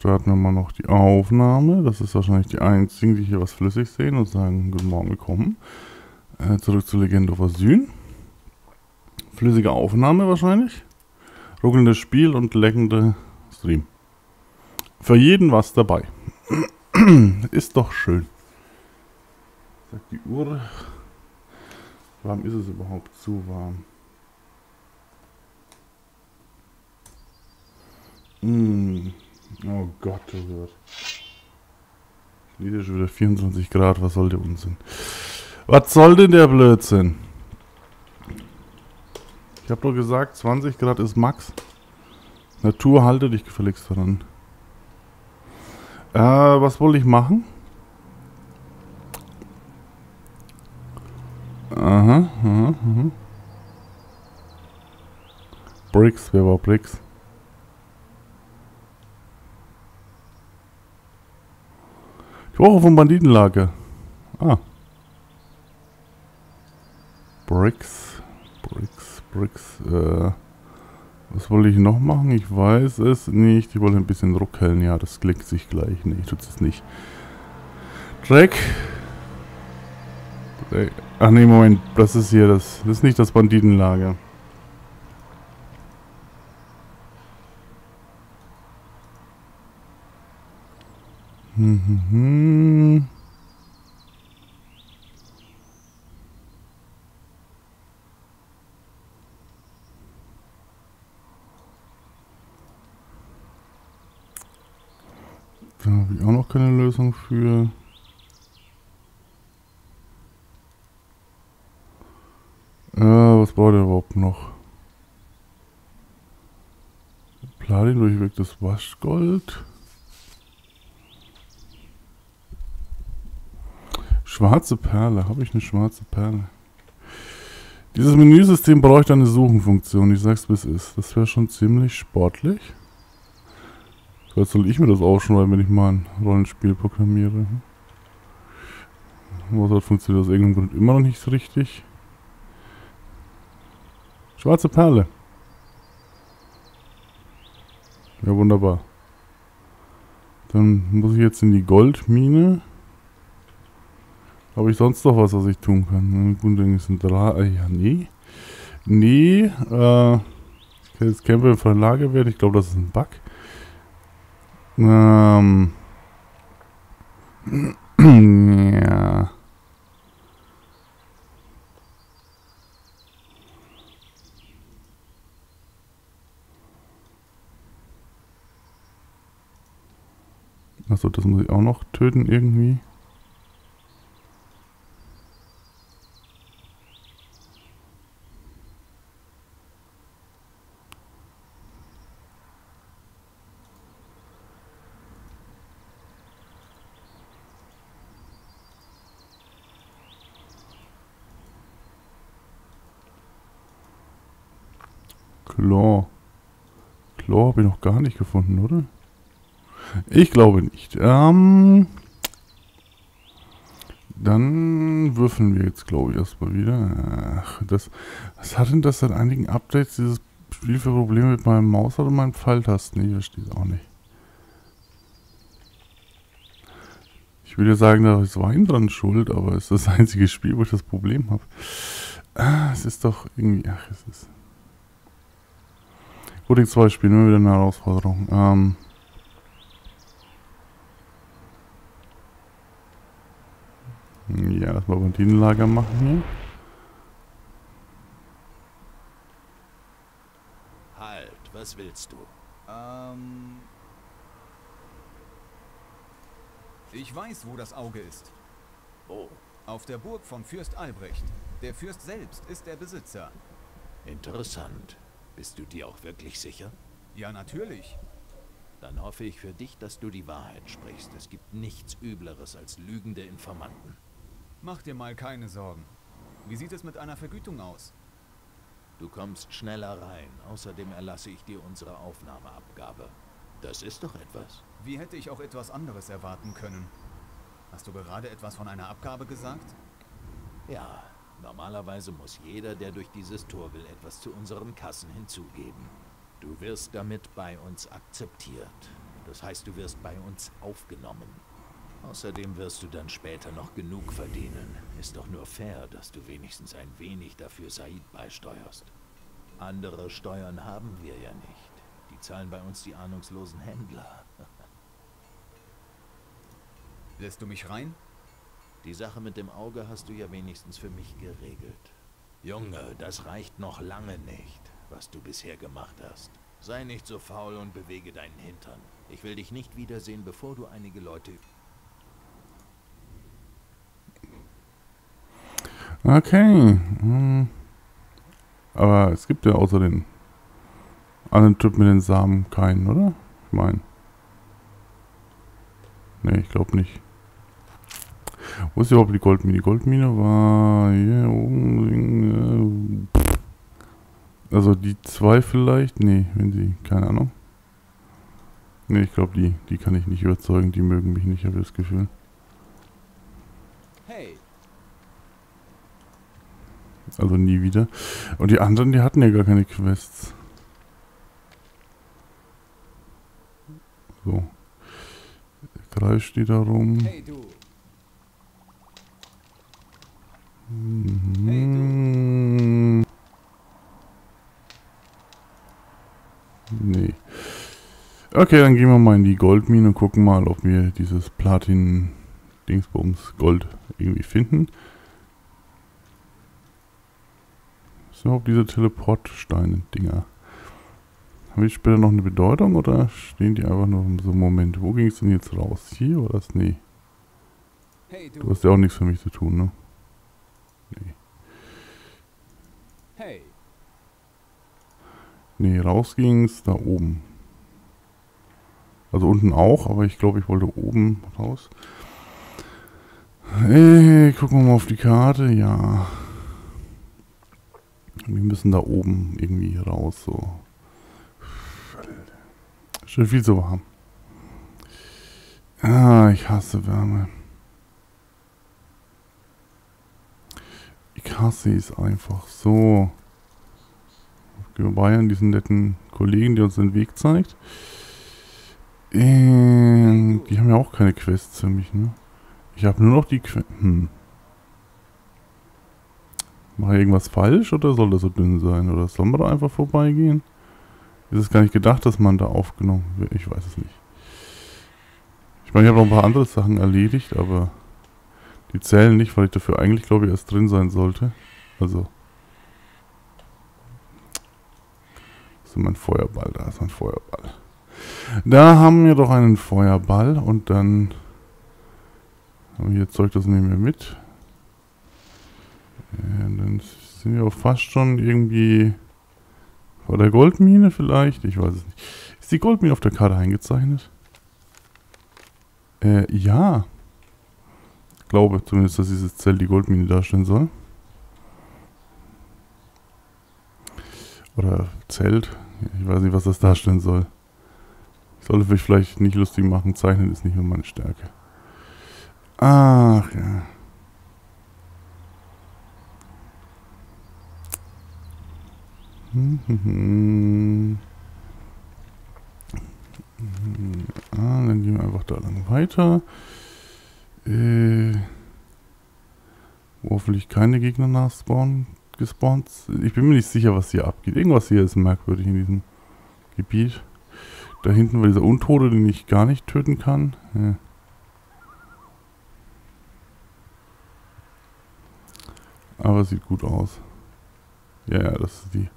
Starten wir mal noch die Aufnahme. Das ist wahrscheinlich die einzigen, die hier was flüssig sehen und sagen, guten Morgen, willkommen. Zurück zu Legend of Ahssûn. Flüssige Aufnahme wahrscheinlich. Ruckelndes Spiel und leckende Stream. Für jeden was dabei. Ist doch schön. Sagt die Uhr. Warm ist es überhaupt? Zu warm. Oh Gott, oh Gott. Wieder schon wieder 24 Grad. Was soll der Unsinn? Was soll denn der Blödsinn? Ich habe doch gesagt, 20 Grad ist Max. Natur, halte dich gefälligst daran. Was wollte ich machen? Aha. Bricks, wer war Bricks? Die Woche vom Banditenlager. Ah. Bricks. Was wollte ich noch machen? Ich weiß es nicht. Ich wollte ein bisschen ruckeln. Ja, das klickt sich gleich. Nee, tut's es nicht. Track. Ach nee, Moment. Das ist hier das. Das ist nicht das Banditenlager. Da habe ich auch noch keine Lösung für. Was braucht er überhaupt noch? Platin durchwirktes Waschgold. Schwarze Perle. Habe ich eine schwarze Perle? Dieses Menüsystem bräuchte eine Suchenfunktion. Ich sag's, wie es ist. Das wäre schon ziemlich sportlich. Vielleicht soll ich mir das aufschreiben, wenn ich mal ein Rollenspiel programmiere. Mozart funktioniert aus irgendeinem Grund immer noch nicht richtig. Schwarze Perle. Ja, wunderbar. Dann muss ich jetzt in die Goldmine. Habe ich sonst noch was ich tun kann? Gut, dann ist ein Draht. Ja, nee. Jetzt kämpfe im freien Lagerwert. Ich glaube, das ist ein Bug. Ja. Achso, das muss ich auch noch töten irgendwie. Chlor habe ich noch gar nicht gefunden, oder? Ich glaube nicht. Dann würfeln wir jetzt, glaube ich, erstmal wieder. Ach, was hat denn das seit einigen Updates, dieses Spiel, für Probleme mit meinem Mausrad und meinen Pfeiltasten? Ich verstehe es auch nicht. Ich würde sagen, da ist Wein dran schuld, aber es ist das einzige Spiel, wo ich das Problem habe. Es ist doch irgendwie... Ach, es ist... Gut, 2 spielen wir wieder eine Herausforderung. Ja, erstmal Banditenlager machen hier. Halt, was willst du? Ich weiß, wo das Auge ist. Oh. Auf der Burg vom Fürst Albrecht. Der Fürst selbst ist der Besitzer. Interessant. Bist du dir auch wirklich sicher? Ja, natürlich. Dann hoffe ich für dich, dass du die Wahrheit sprichst. Es gibt nichts Übleres als lügende Informanten. Mach dir mal keine Sorgen. Wie sieht es mit einer Vergütung aus? Du kommst schneller rein. Außerdem erlasse ich dir unsere Aufnahmeabgabe. Das ist doch etwas. Wie hätte ich auch etwas anderes erwarten können? Hast du gerade etwas von einer Abgabe gesagt? Ja. Normalerweise muss jeder, der durch dieses Tor will, etwas zu unseren Kassen hinzugeben. Du wirst damit bei uns akzeptiert. Das heißt, du wirst bei uns aufgenommen. Außerdem wirst du dann später noch genug verdienen. Ist doch nur fair, dass du wenigstens ein wenig dafür Said beisteuerst. Andere Steuern haben wir ja nicht. Die zahlen bei uns die ahnungslosen Händler. Lässt du mich rein? Die Sache mit dem Auge hast du ja wenigstens für mich geregelt. Junge, das reicht noch lange nicht, was du bisher gemacht hast. Sei nicht so faul und bewege deinen Hintern. Ich will dich nicht wiedersehen, bevor du einige Leute... Okay. Aber es gibt ja außer den anderen Typ mit den Samen keinen, oder? Ich meine. Ne, ich glaube nicht. Wo ist überhaupt die Goldmine? Die Goldmine war hier oben. Also die zwei vielleicht? Ne, wenn sie. Keine Ahnung. Ne, ich glaube die kann ich nicht überzeugen. Die mögen mich nicht, habe ich das Gefühl. Hey. Also nie wieder. Und die anderen, die hatten ja gar keine Quests. So. Kreis die da rum. Hey, du. Hey, du. Nee. Okay, dann gehen wir mal in die Goldmine und gucken mal, ob wir dieses Platin-Dingsbums Gold irgendwie finden. Ist überhaupt diese Teleportsteine-Dinger? Haben die später noch eine Bedeutung oder stehen die einfach nur so? Moment, wo ging es denn jetzt raus? Hier oder das? Nee. Hey, du hast ja auch nichts für mich zu tun, ne? Nee. Hey. Nee, raus ging es da oben. Also unten auch, aber ich glaube, ich wollte oben raus. Hey, gucken wir mal auf die Karte. Ja. Wir müssen da oben irgendwie raus, so. Schon viel zu warm. Ah, ich hasse Wärme. Ich hasse es einfach so. Gehen wir bei an diesen netten Kollegen, der uns den Weg zeigt. Die haben ja auch keine Quests für mich, ne? Ich habe nur noch die Quests. Mache ich irgendwas falsch oder soll das so dünn sein? Oder soll man da einfach vorbeigehen? Ist es gar nicht gedacht, dass man da aufgenommen wird? Ich weiß es nicht. Ich meine, ich habe noch ein paar andere Sachen erledigt, aber die zählen nicht, weil ich dafür eigentlich, glaube ich, erst drin sein sollte. Also. Das ist mein Feuerball, da ist mein Feuerball. Da haben wir doch einen Feuerball und dann haben wir hier Zeug, das nehmen wir mit. Und dann sind wir auch fast schon irgendwie vor der Goldmine vielleicht. Ich weiß es nicht. Ist die Goldmine auf der Karte eingezeichnet? Ja. Ich glaube zumindest, dass dieses Zelt die Goldmine darstellen soll. Oder Zelt. Ich weiß nicht, was das darstellen soll. Ich sollte mich vielleicht nicht lustig machen. Zeichnen ist nicht nur meine Stärke. Ach ja. Ah, dann gehen wir einfach da lang weiter. Wo hoffentlich keine Gegner gespawnt. Ich bin mir nicht sicher, was hier abgeht. Irgendwas hier ist merkwürdig in diesem Gebiet. Da hinten war dieser Untote, den ich gar nicht töten kann. Ja. Aber sieht gut aus. Ja, das ist die.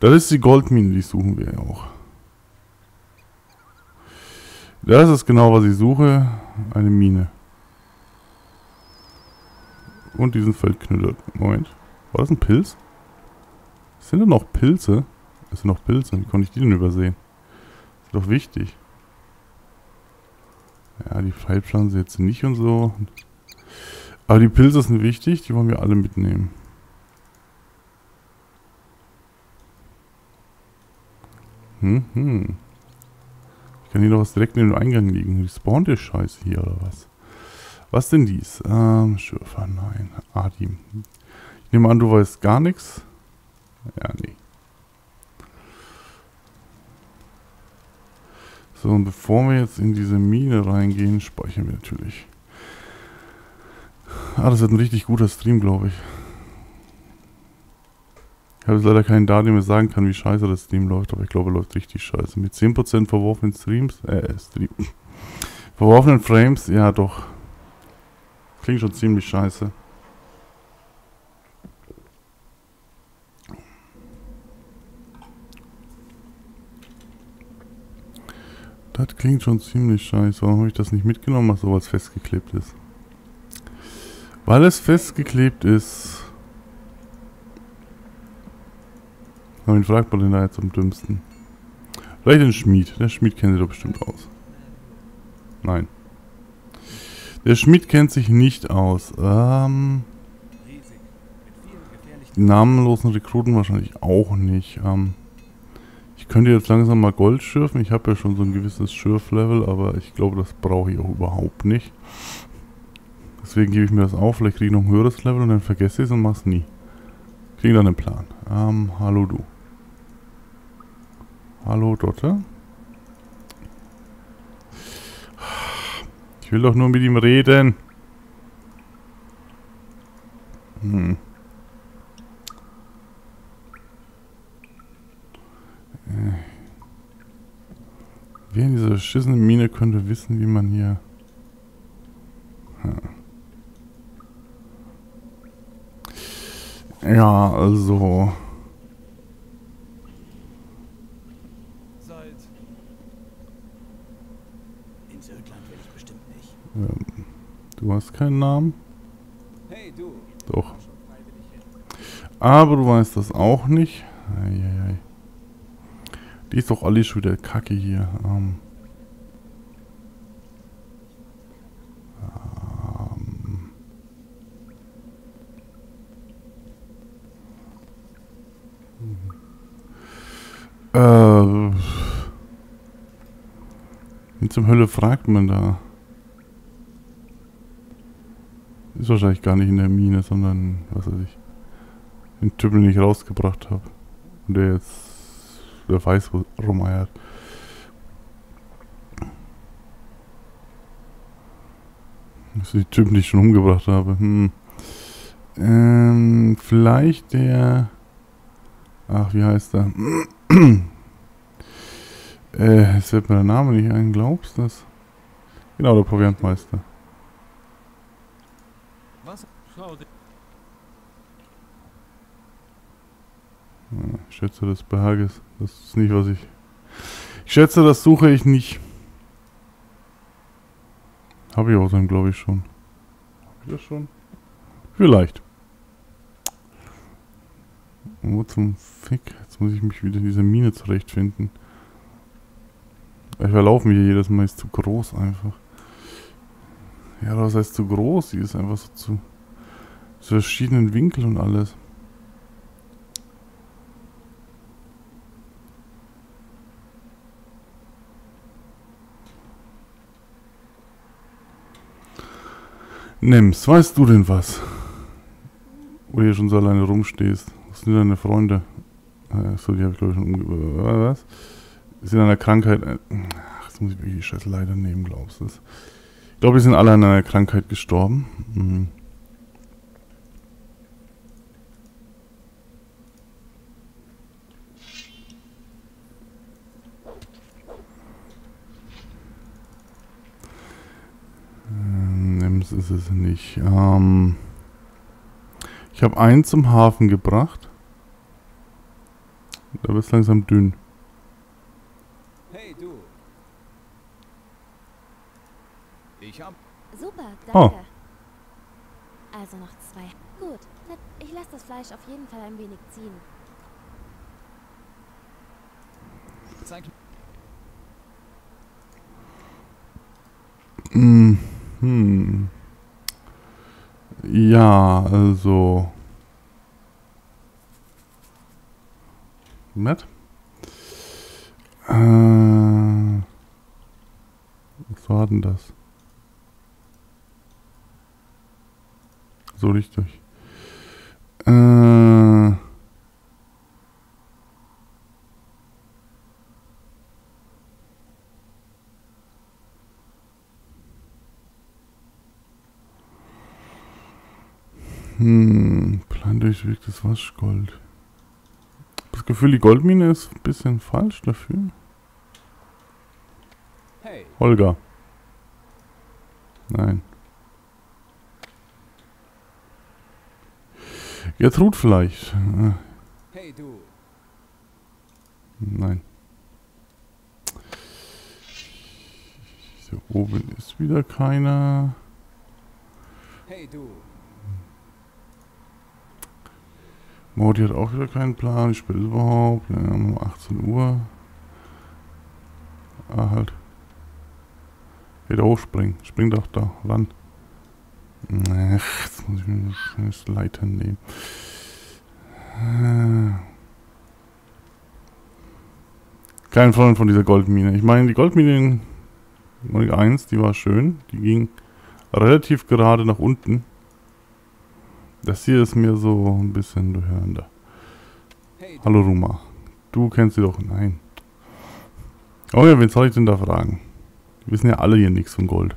Das ist die Goldmine, die suchen wir ja auch. Das ist genau, was ich suche. Eine Mine. Und diesen Feldknüller. Moment. War das ein Pilz? Sind da noch Pilze? Es sind noch Pilze. Wie konnte ich die denn übersehen? Ist doch wichtig. Ja, die Pfeilpflanze jetzt nicht und so. Aber die Pilze sind wichtig. Die wollen wir alle mitnehmen. Ich kann hier noch was direkt neben dem Eingang liegen. Respawnt der Scheiße hier oder was? Was denn dies? Schürfer, nein. Adim. Ich nehme an, du weißt gar nichts. Ja, nee. So, und bevor wir jetzt in diese Mine reingehen, speichern wir natürlich. Ah, das wird ein richtig guter Stream, glaube ich. Ich habe jetzt leider keinen da, der mir sagen kann, wie scheiße das Stream läuft, aber ich glaube, er läuft richtig scheiße. Mit 10% verworfenen Streams, verworfenen Frames, ja doch. Klingt schon ziemlich scheiße. Das klingt schon ziemlich scheiße. Warum habe ich das nicht mitgenommen, was sowas festgeklebt ist? Weil es festgeklebt ist. Aber wen fragt man denn da jetzt am dümmsten? Vielleicht den Schmied. Der Schmied kennt sich doch bestimmt aus. Nein. Der Schmied kennt sich nicht aus. Die namenlosen Rekruten wahrscheinlich auch nicht. Ich könnte jetzt langsam mal Gold schürfen. Ich habe ja schon so ein gewisses Schürflevel, aber ich glaube, das brauche ich auch überhaupt nicht. Deswegen gebe ich mir das auf. Vielleicht kriege ich noch ein höheres Level und dann vergesse ich es und mache es nie. Kriege dann einen Plan. Hallo du. Hallo Dotter. Ich will doch nur mit ihm reden. Hm. Wer in dieser beschissenen Mine könnte wissen, wie man hier... Hm. Ja, also... Ins Ödland will ich bestimmt nicht. Du hast keinen Namen? Hey, du. Doch. Aber du weißt das auch nicht. Eieiei. Die ist doch alles schon wieder kacke hier. Wie zum Hölle fragt man da? Ist wahrscheinlich gar nicht in der Mine, sondern, was weiß ich, den Typen, den ich rausgebracht habe. Und der jetzt... Der weiß, wo rumeiert. Das sind die Typen, die ich schon umgebracht habe. Hm. Vielleicht der... Ach, wie heißt der? Es fällt mir der Name nicht ein, glaubst du das? Genau, der Proviantmeister. Ich schätze das Behages. Das ist nicht, was ich... Ich schätze, das suche ich nicht. Habe ich auch dann, glaube ich, schon. Habe ich das schon? Vielleicht. Wo zum Fick? Jetzt muss ich mich wieder in dieser Mine zurechtfinden. Ich verlaufe mich hier jedes Mal. Ist zu groß einfach. Ja, was heißt zu groß? Sie ist einfach so zu verschiedenen Winkeln und alles. Nimm's, weißt du denn was? Wo du hier schon so alleine rumstehst. Was sind deine Freunde? Achso, die habe ich glaube ich schon umgebracht. Was? Sind an einer Krankheit... Ach, jetzt muss ich wirklich die Scheiße leider nehmen, glaubst du das? Ich glaube, die sind alle an einer Krankheit gestorben. Mhm. Ist es nicht. Ich habe einen zum Hafen gebracht. Da wird es langsam dünn. Hey, du. Ich hab... Super, danke. Oh. Also noch zwei. Gut, ich lasse das Fleisch auf jeden Fall ein wenig ziehen. Zeig. Hm. Ja, also... Matt? Was war denn das? So richtig. Plan durchweg das Waschgold. Das Gefühl, die Goldmine ist ein bisschen falsch dafür. Hey. Holger. Nein. Gertrud vielleicht. Hey, du. Nein. Hier oben ist wieder keiner. Hey, du. Maudi hat auch wieder keinen Plan. Ich spiele überhaupt. Ja, um 18 Uhr. Ah, halt. Wieder hochspringen. Spring doch da ran. Ach, jetzt muss ich mir eine scheiß Leiter nehmen. Kein Freund von dieser Goldmine. Ich meine, die Goldmine in 1, die war schön. Die ging relativ gerade nach unten. Das hier ist mir so ein bisschen durcheinander. Hallo Ruma. Du kennst sie doch. Nein. Oh ja, wen soll ich denn da fragen? Wir wissen ja alle hier nichts von Gold.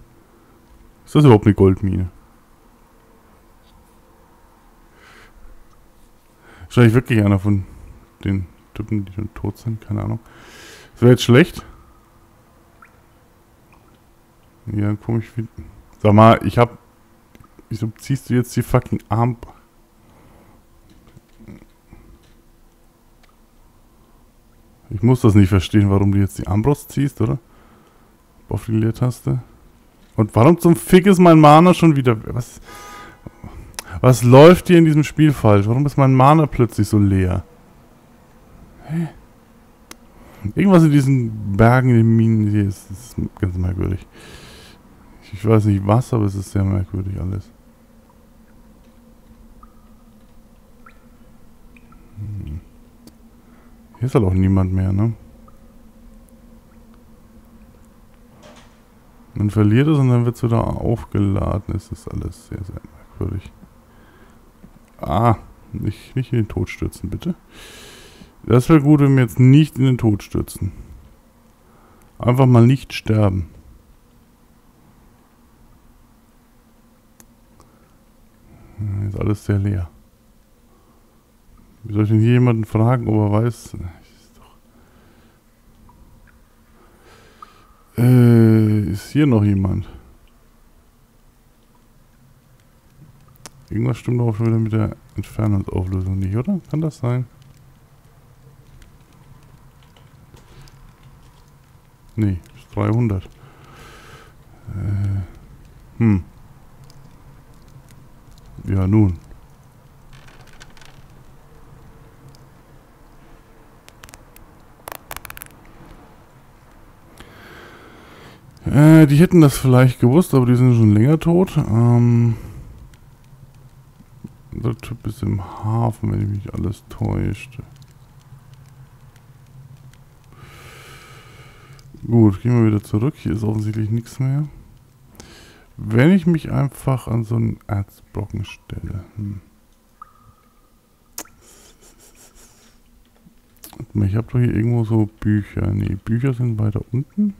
Ist das überhaupt eine Goldmine? Ist vielleicht wirklich einer von den Typen, die schon tot sind? Keine Ahnung. Das wäre jetzt schlecht. Ja, komisch finden. Sag mal, ich hab... Wieso ziehst du jetzt die fucking Arm... Ich muss das nicht verstehen, warum du jetzt die Armbrust ziehst, oder? Auf die Leertaste. Und warum zum Fick ist mein Mana schon wieder... Was läuft hier in diesem Spiel falsch? Warum ist mein Mana plötzlich so leer? Hä? Irgendwas in diesen Bergen, in den Minen hier ist ganz merkwürdig. Ich weiß nicht was, aber es ist sehr merkwürdig alles. Hm. Hier ist halt auch niemand mehr, ne? Man verliert es und dann wird es wieder aufgeladen. Es ist alles sehr, sehr merkwürdig. Ah, nicht in den Tod stürzen, bitte. Das wäre gut, wenn wir jetzt nicht in den Tod stürzen. Einfach mal nicht sterben. Ist alles sehr leer. Wie soll ich denn hier jemanden fragen, ob er weiß... ist hier noch jemand? Irgendwas stimmt auch schon wieder mit der Entfernungsauflösung nicht, oder? Kann das sein? Nee, ist 300. Ja, nun. Die hätten das vielleicht gewusst, aber die sind schon länger tot. Der Typ ist im Hafen, wenn ich mich alles täuschte. Gut, gehen wir wieder zurück. Hier ist offensichtlich nichts mehr. Wenn ich mich einfach an so einen Erzbrocken stelle. Ich habe doch hier irgendwo so Bücher. Nee, Bücher sind weiter unten.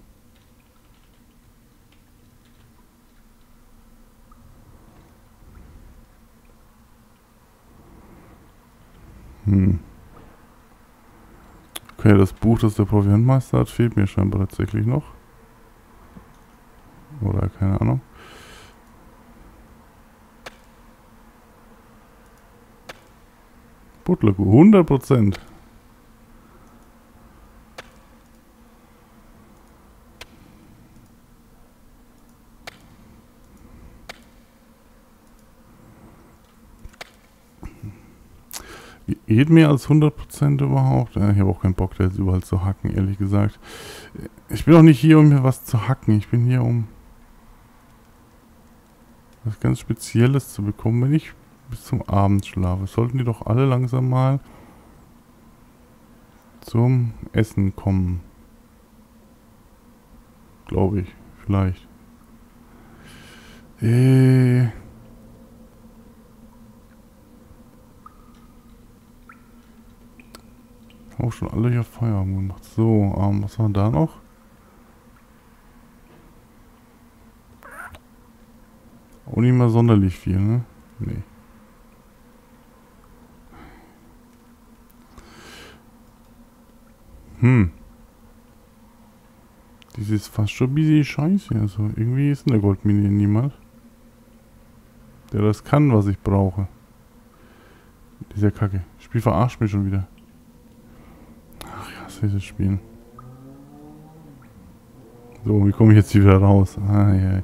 Okay, das Buch, das der Proviantmeister hat, fehlt mir scheinbar tatsächlich noch. Oder keine Ahnung. Butlerkuh, 100%. Geht mehr als 100% überhaupt? Ich habe auch keinen Bock, da jetzt überall zu hacken, ehrlich gesagt. Ich bin auch nicht hier, um mir was zu hacken. Ich bin hier, um was ganz Spezielles zu bekommen, wenn ich bis zum Abend schlafe. Sollten die doch alle langsam mal zum Essen kommen. Glaube ich, vielleicht. Auch schon alle hier Feierabend gemacht. So, was war da noch? Auch nicht mal sonderlich viel, ne? Nee. Das ist fast schon ein bisschen scheiße. Also irgendwie ist in der Goldmine niemand, der das kann, was ich brauche. Das ist ja kacke. Das Spiel verarscht mich schon wieder. Ach, ich hasse dieses Spiel. So, wie komme ich jetzt hier wieder raus? Ah, ja.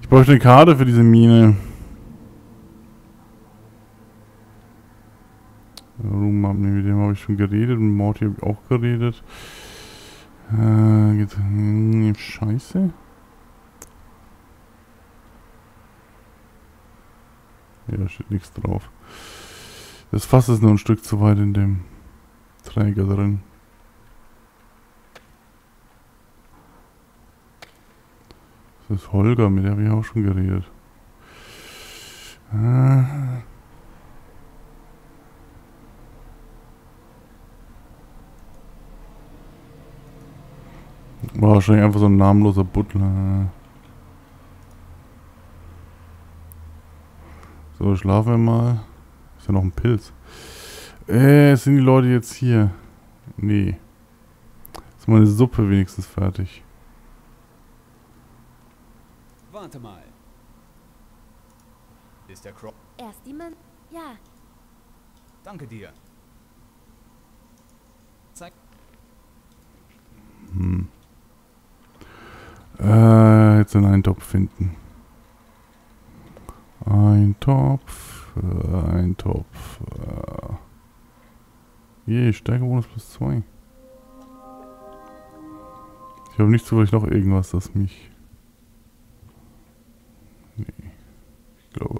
Ich bräuchte eine Karte für diese Mine. Room-Map, mit dem habe ich schon geredet. Mit Morty habe ich auch geredet. Geht's, Scheiße. Ja, da steht nichts drauf. Das Fass ist nur ein Stück zu weit in dem Träger drin. Das ist Holger, mit der habe ich auch schon geredet. War wahrscheinlich einfach so ein namenloser Butler. So, schlafen wir mal. Ist ja noch ein Pilz. Sind die Leute jetzt hier? Nee. Ist meine Suppe wenigstens fertig. Warte mal. Ist der Crop? Erst die Mann. Ja. Danke dir. Zeig. Jetzt einen Topf finden. Ein Topf. Je, Steigerbonus +2. Ich habe nicht zufällig noch irgendwas, das mich